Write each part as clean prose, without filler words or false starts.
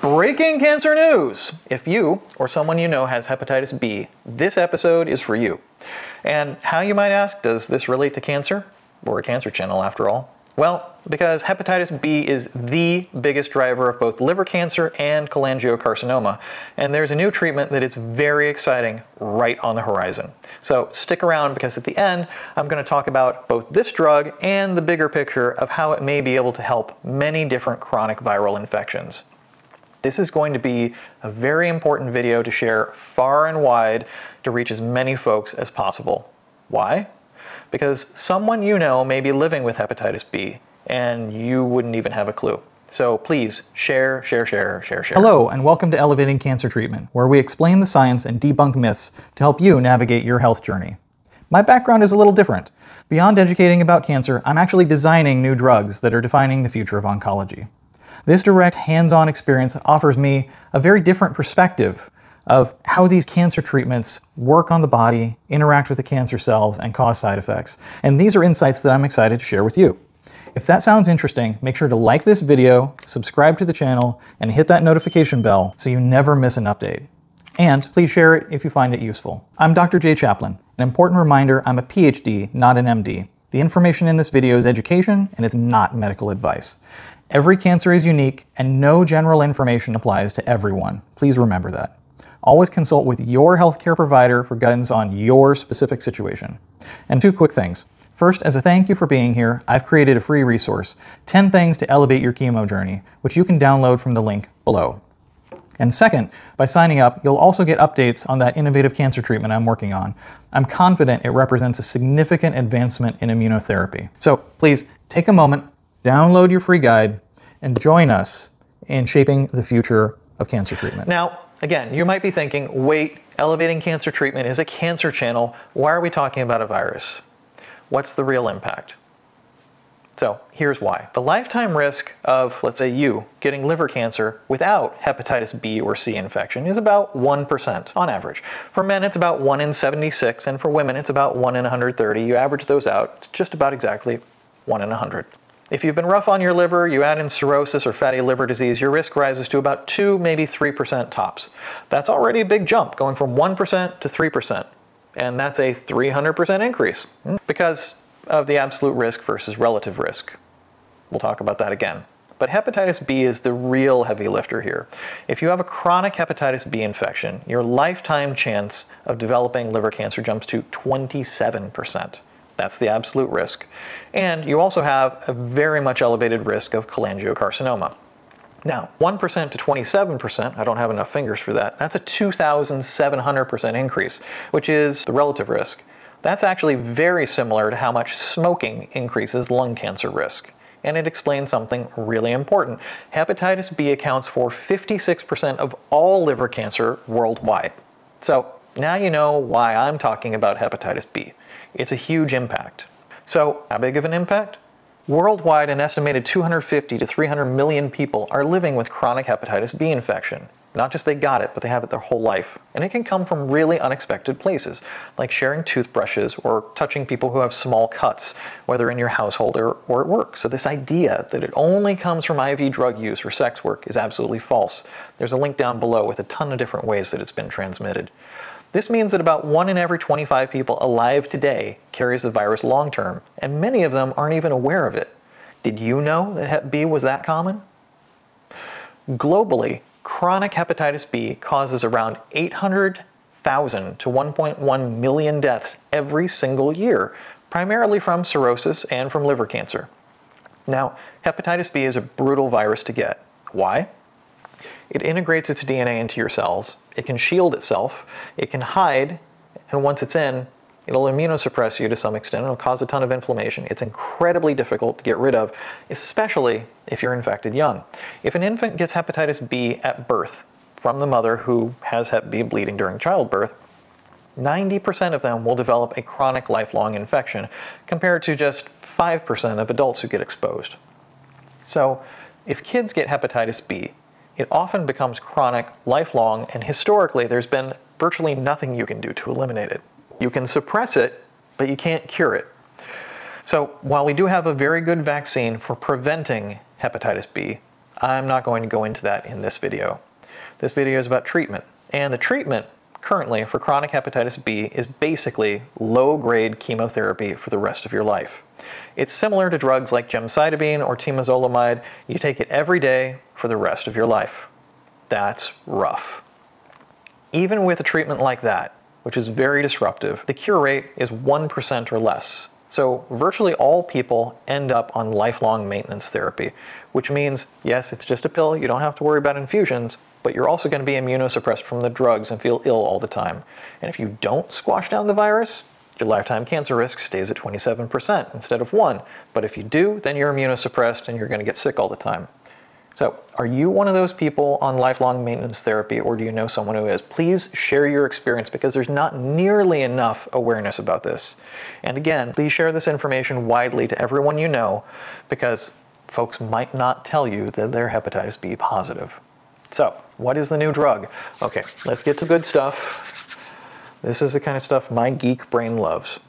Breaking cancer news! If you or someone you know has hepatitis B, this episode is for you. And how, you might ask, does this relate to cancer? We're a cancer channel after all. Well, because hepatitis B is the biggest driver of both liver cancer and cholangiocarcinoma, and there's a new treatment that is very exciting right on the horizon. So stick around, because at the end, I'm going to talk about both this drug and the bigger picture of how it may be able to help many different chronic viral infections. This is going to be a very important video to share far and wide to reach as many folks as possible. Why? Because someone you know may be living with hepatitis B, and you wouldn't even have a clue. So please, share, share, share, share, share. Hello, and welcome to Elevating Cancer Treatment, where we explain the science and debunk myths to help you navigate your health journey. My background is a little different. Beyond educating about cancer, I'm actually designing new drugs that are defining the future of oncology. This direct, hands-on experience offers me a very different perspective of how these cancer treatments work on the body, interact with the cancer cells, and cause side effects. And these are insights that I'm excited to share with you. If that sounds interesting, make sure to like this video, subscribe to the channel, and hit that notification bell so you never miss an update. And please share it if you find it useful. I'm Dr. Jay Chaplin. An important reminder, I'm a PhD, not an MD. The information in this video is education, and it's not medical advice. Every cancer is unique, and no general information applies to everyone. Please remember that. Always consult with your healthcare provider for guidance on your specific situation. And two quick things. First, as a thank you for being here, I've created a free resource, 10 Things to Elevate Your Chemo Journey, which you can download from the link below. And second, by signing up, you'll also get updates on that innovative cancer treatment I'm working on. I'm confident it represents a significant advancement in immunotherapy. So please take a moment, download your free guide, and join us in shaping the future of cancer treatment. Now, again, you might be thinking, wait, Elevating Cancer Treatment is a cancer channel. Why are we talking about a virus? What's the real impact? So here's why. The lifetime risk of, let's say, you getting liver cancer without hepatitis B or C infection is about 1% on average. For men, it's about 1 in 76, and for women, it's about 1 in 130. You average those out, it's just about exactly 1 in 100. If you've been rough on your liver, you add in cirrhosis or fatty liver disease, your risk rises to about 2, maybe 3% tops. That's already a big jump, going from 1% to 3%. And that's a 300% increase because of the absolute risk versus relative risk. We'll talk about that again. But hepatitis B is the real heavy lifter here. If you have a chronic hepatitis B infection, your lifetime chance of developing liver cancer jumps to 27%. That's the absolute risk. And you also have a very much elevated risk of cholangiocarcinoma. Now, 1% to 27%, I don't have enough fingers for that, that's a 2,700% increase, which is the relative risk. That's actually very similar to how much smoking increases lung cancer risk. And it explains something really important. Hepatitis B accounts for 56% of all liver cancer worldwide. So now you know why I'm talking about hepatitis B. It's a huge impact. So how big of an impact? Worldwide, an estimated 250 to 300 million people are living with chronic hepatitis B infection. Not just they got it, but they have it their whole life. And it can come from really unexpected places, like sharing toothbrushes or touching people who have small cuts, whether in your household or at work. So this idea that it only comes from IV drug use or sex work is absolutely false. There's a link down below with a ton of different ways that it's been transmitted. This means that about 1 in every 25 people alive today carries the virus long-term, and many of them aren't even aware of it. Did you know that Hep B was that common? Globally, chronic hepatitis B causes around 800,000 to 1.1 million deaths every single year, primarily from cirrhosis and from liver cancer. Now, hepatitis B is a brutal virus to get. Why? It integrates its DNA into your cells, it can shield itself, it can hide, and once it's in, it'll immunosuppress you to some extent, it'll cause a ton of inflammation. It's incredibly difficult to get rid of, especially if you're infected young. If an infant gets hepatitis B at birth from the mother who has hep B bleeding during childbirth, 90% of them will develop a chronic lifelong infection, compared to just 5% of adults who get exposed. So if kids get hepatitis B, it often becomes chronic, lifelong, and historically there's been virtually nothing you can do to eliminate it. You can suppress it, but you can't cure it. So while we do have a very good vaccine for preventing hepatitis B, I'm not going to go into that in this video. This video is about treatment, and the treatment currently for chronic hepatitis B is basically low-grade chemotherapy for the rest of your life. It's similar to drugs like gemcitabine or temozolomide. You take it every day for the rest of your life. That's rough. Even with a treatment like that, which is very disruptive, the cure rate is 1% or less. So virtually all people end up on lifelong maintenance therapy, which means, yes, it's just a pill, you don't have to worry about infusions, but you're also going to be immunosuppressed from the drugs and feel ill all the time. And if you don't squash down the virus, your lifetime cancer risk stays at 27% instead of 1%. But if you do, then you're immunosuppressed and you're going to get sick all the time. So are you one of those people on lifelong maintenance therapy, or do you know someone who is? Please share your experience, because there's not nearly enough awareness about this. And again, please share this information widely to everyone you know, because folks might not tell you that they're hepatitis B positive. So what is the new drug? Okay, let's get to good stuff. This is the kind of stuff my geek brain loves.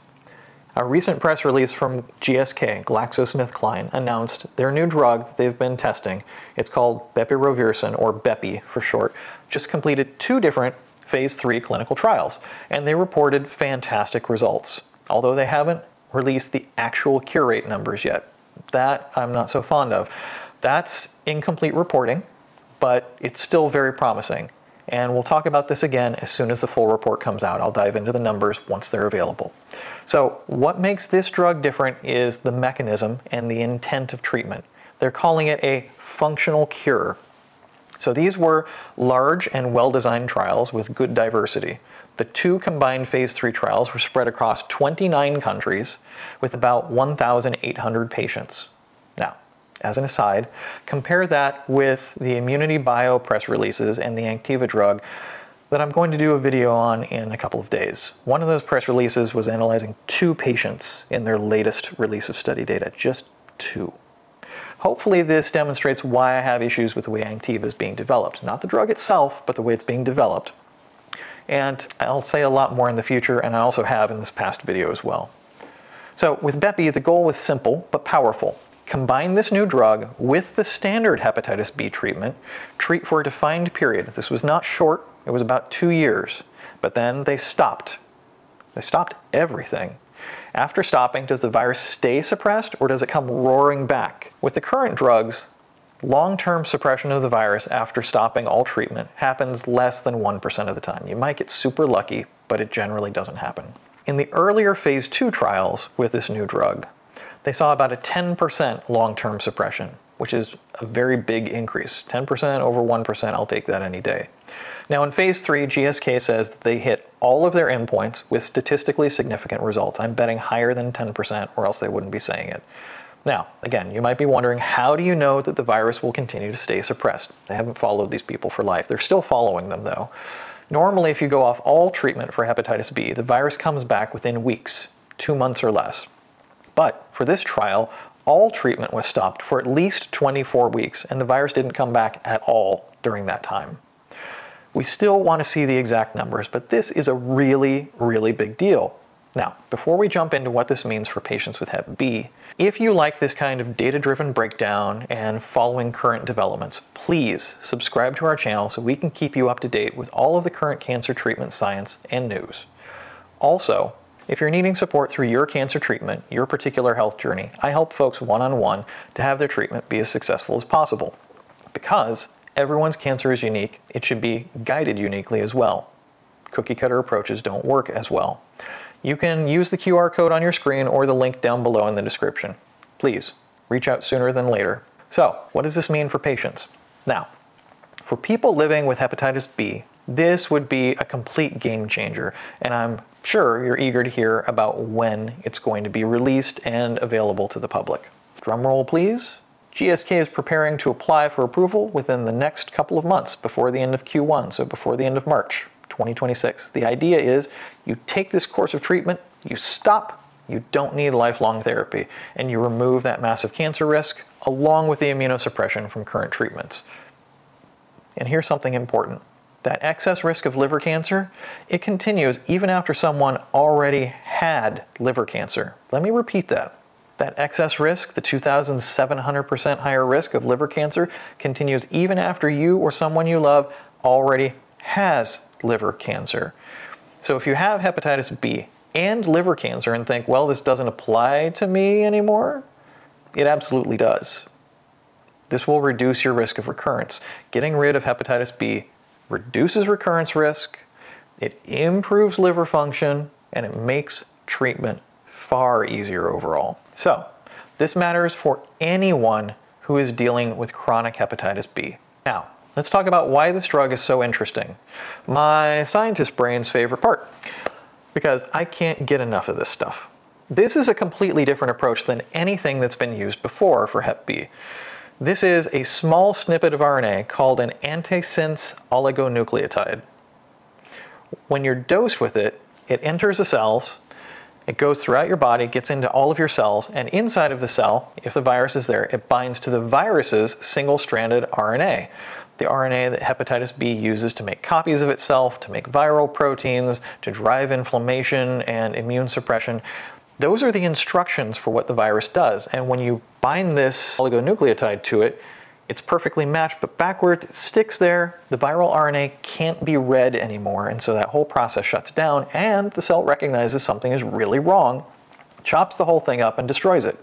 A recent press release from GSK, GlaxoSmithKline, announced their new drug that they've been testing. It's called bepirovirsen, or Bepi for short. Just completed 2 different phase 3 clinical trials, and they reported fantastic results, although they haven't released the actual cure rate numbers yet. That I'm not so fond of. That's incomplete reporting, but it's still very promising. And we'll talk about this again as soon as the full report comes out. I'll dive into the numbers once they're available. So what makes this drug different is the mechanism and the intent of treatment. They're calling it a functional cure. So these were large and well-designed trials with good diversity. The 2 combined phase 3 trials were spread across 29 countries with about 1,800 patients. Now, as an aside, compare that with the Immunity Bio press releases and the Anctiva drug that I'm going to do a video on in a couple of days. One of those press releases was analyzing 2 patients in their latest release of study data, just 2. Hopefully this demonstrates why I have issues with the way Anctiva is being developed. Not the drug itself, but the way it's being developed. And I'll say a lot more in the future, and I also have in this past video as well. So with Bepi, the goal was simple but powerful. Combine this new drug with the standard hepatitis B treatment, treat for a defined period. This was not short, it was about 2 years. But then they stopped. They stopped everything. After stopping, does the virus stay suppressed, or does it come roaring back? With the current drugs, long-term suppression of the virus after stopping all treatment happens less than 1% of the time. You might get super lucky, but it generally doesn't happen. In the earlier phase 2 trials with this new drug, they saw about a 10% long-term suppression, which is a very big increase. 10% over 1%, I'll take that any day. Now in phase 3, GSK says they hit all of their endpoints with statistically significant results. I'm betting higher than 10%, or else they wouldn't be saying it. Now, again, you might be wondering, how do you know that the virus will continue to stay suppressed? They haven't followed these people for life. They're still following them, though. Normally, if you go off all treatment for hepatitis B, the virus comes back within weeks, 2 months or less. But for this trial, all treatment was stopped for at least 24 weeks, and the virus didn't come back at all during that time. We still want to see the exact numbers, but this is a really, really big deal. Now, before we jump into what this means for patients with Hep B, if you like this kind of data-driven breakdown and following current developments, please subscribe to our channel so we can keep you up to date with all of the current cancer treatment science and news. Also, if you're needing support through your cancer treatment, your particular health journey, I help folks one-on-one to have their treatment be as successful as possible. Because everyone's cancer is unique, it should be guided uniquely as well. Cookie-cutter approaches don't work as well. You can use the QR code on your screen or the link down below in the description. Please, reach out sooner than later. So, what does this mean for patients? Now, for people living with hepatitis B, this would be a complete game changer, and I'm sure you're eager to hear about when it's going to be released and available to the public. Drumroll, please. GSK is preparing to apply for approval within the next couple of months, before the end of Q1, so before the end of March 2026. The idea is you take this course of treatment, you stop, you don't need lifelong therapy, and you remove that massive cancer risk along with the immunosuppression from current treatments. And here's something important. That excess risk of liver cancer, it continues even after someone already had liver cancer. Let me repeat that. That excess risk, the 2,700% higher risk of liver cancer, continues even after you or someone you love already has liver cancer. So if you have hepatitis B and liver cancer and think, well, this doesn't apply to me anymore, it absolutely does. This will reduce your risk of recurrence. Getting rid of hepatitis B reduces recurrence risk, it improves liver function, and it makes treatment far easier overall. So this matters for anyone who is dealing with chronic hepatitis B. Now, let's talk about why this drug is so interesting. My scientist brain's favorite part, because I can't get enough of this stuff. This is a completely different approach than anything that's been used before for hep B. This is a small snippet of RNA called an antisense oligonucleotide. When you're dosed with it, it enters the cells, it goes throughout your body, gets into all of your cells, and inside of the cell, if the virus is there, it binds to the virus's single-stranded RNA, the RNA that hepatitis B uses to make copies of itself, to make viral proteins, to drive inflammation and immune suppression. Those are the instructions for what the virus does, and when you bind this oligonucleotide to it, it's perfectly matched, but backwards, it sticks there, the viral RNA can't be read anymore, and so that whole process shuts down, and the cell recognizes something is really wrong, chops the whole thing up, and destroys it.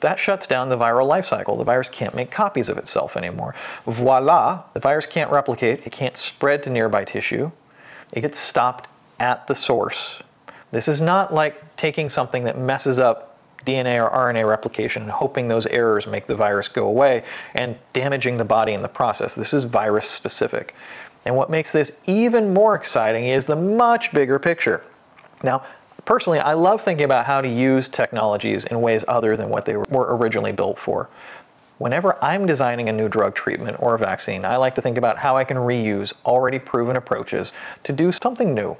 That shuts down the viral life cycle. The virus can't make copies of itself anymore. Voila, the virus can't replicate, it can't spread to nearby tissue, it gets stopped at the source. This is not like taking something that messes up DNA or RNA replication and hoping those errors make the virus go away and damaging the body in the process. This is virus specific. And what makes this even more exciting is the much bigger picture. Now, personally, I love thinking about how to use technologies in ways other than what they were originally built for. Whenever I'm designing a new drug treatment or a vaccine, I like to think about how I can reuse already proven approaches to do something new.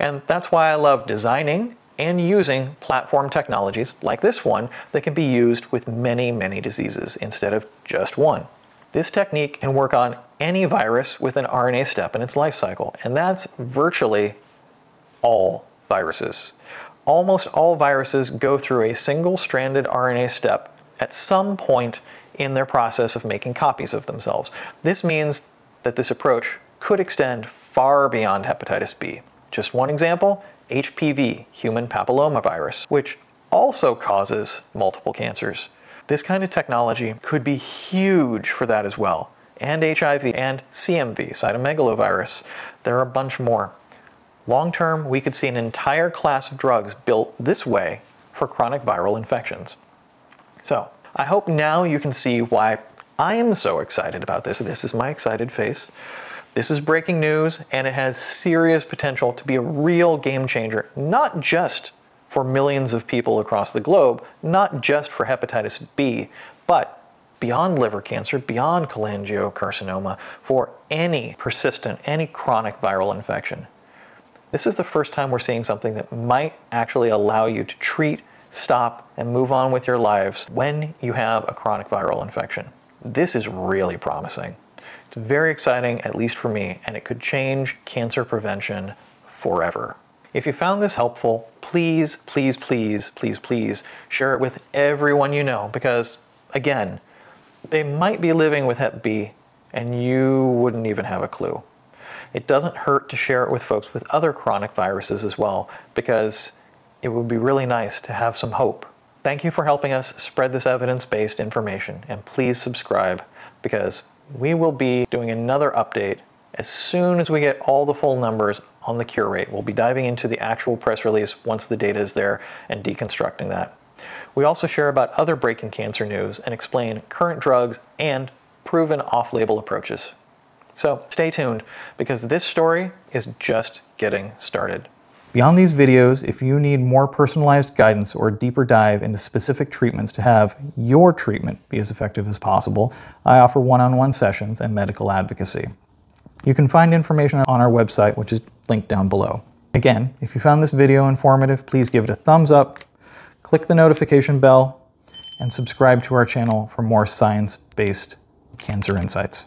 And that's why I love designing and using platform technologies like this one that can be used with many, many diseases instead of just one. This technique can work on any virus with an RNA step in its life cycle, and that's virtually all viruses. Almost all viruses go through a single-stranded RNA step at some point in their process of making copies of themselves. This means that this approach could extend far beyond hepatitis B. Just one example, HPV, human papillomavirus, which also causes multiple cancers. This kind of technology could be huge for that as well, and HIV and CMV, cytomegalovirus. There are a bunch more. Long term, we could see an entire class of drugs built this way for chronic viral infections. So I hope now you can see why I am so excited about this. This is my excited face. This is breaking news, and it has serious potential to be a real game changer, not just for millions of people across the globe, not just for hepatitis B, but beyond liver cancer, beyond cholangiocarcinoma, for any persistent, any chronic viral infection. This is the first time we're seeing something that might actually allow you to treat, stop, and move on with your lives when you have a chronic viral infection. This is really promising. It's very exciting, at least for me, and it could change cancer prevention forever. If you found this helpful, please, please, please, please, please share it with everyone you know, because again, they might be living with hep B and you wouldn't even have a clue. It doesn't hurt to share it with folks with other chronic viruses as well, because it would be really nice to have some hope. Thank you for helping us spread this evidence-based information, and please subscribe, because we will be doing another update as soon as we get all the full numbers on the cure rate. We'll be diving into the actual press release once the data is there and deconstructing that. We also share about other breaking cancer news and explain current drugs and proven off-label approaches. So stay tuned, because this story is just getting started. Beyond these videos, if you need more personalized guidance or a deeper dive into specific treatments to have your treatment be as effective as possible, I offer one-on-one sessions and medical advocacy. You can find information on our website, which is linked down below. Again, if you found this video informative, please give it a thumbs up, click the notification bell, and subscribe to our channel for more science-based cancer insights.